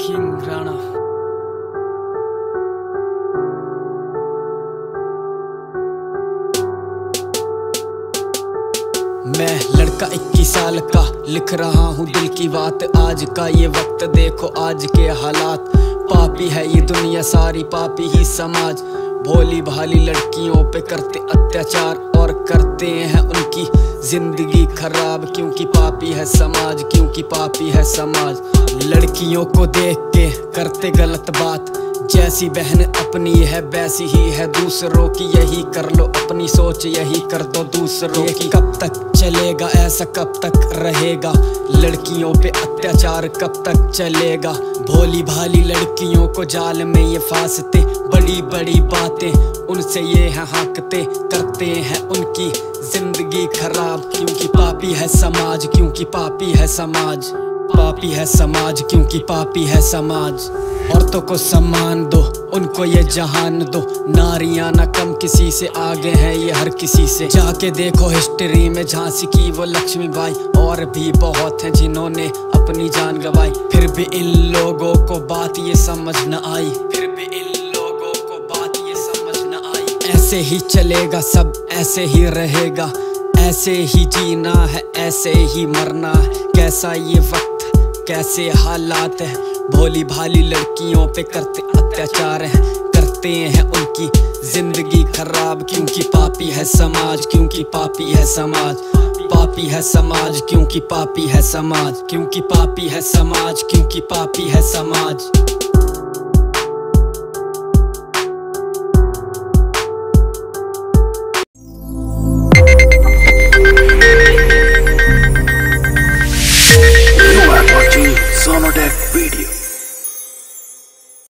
King Rana. मैं लड़का 21 साल का लिख रहा हूँ दिल की बात। आज का ये वक्त देखो आज के हालात। पापी है ये दुनिया सारी, पापी ही समाज। भोली भाली लड़कियों पे करते अत्याचार और करते हैं उनकी जिंदगी खराब, क्योंकि पापी है समाज, क्योंकि पापी है समाज। लड़कियों को देख के करते गलत बात, जैसी बहन अपनी है वैसी ही है दूसरों की। यही कर लो अपनी सोच, यही कर दो दूसरों की। कब तक चलेगा ऐसा, कब तक रहेगा? लड़कियों पे अत्याचार कब तक चलेगा? भोली भाली लड़कियों को जाल में ये फांसते, बड़ी बड़ी बातें उनसे ये हैं हाकते, करते हैं उनकी जिंदगी खराब, क्योंकि पापी है समाज, क्योंकि पापी है समाज। पापी है समाज क्योंकि पापी है समाज। औरतों को सम्मान दो, उनको ये जहान दो। नारियां ना कम किसी से, आगे हैं ये हर किसी से। जाके देखो हिस्ट्री में झांसी की वो लक्ष्मीबाई, और भी बहुत हैं जिन्होंने अपनी जान गवाई। फिर भी इन लोगों को बात ये समझ न आई, फिर भी इन लोगों को बात ये समझ न आई। ऐसे ही चलेगा सब, ऐसे ही रहेगा, ऐसे ही जीना है, ऐसे ही मरना है। कैसा ये वक्त, कैसे हालात है। भोली भाली लड़कियों पे करते अत्याचार हैं, करते हैं उनकी जिंदगी खराब, क्योंकि पापी है समाज, क्योंकि पापी है समाज। पापी है समाज क्योंकि पापी है समाज, क्योंकि पापी है समाज, क्योंकि पापी है समाज। Video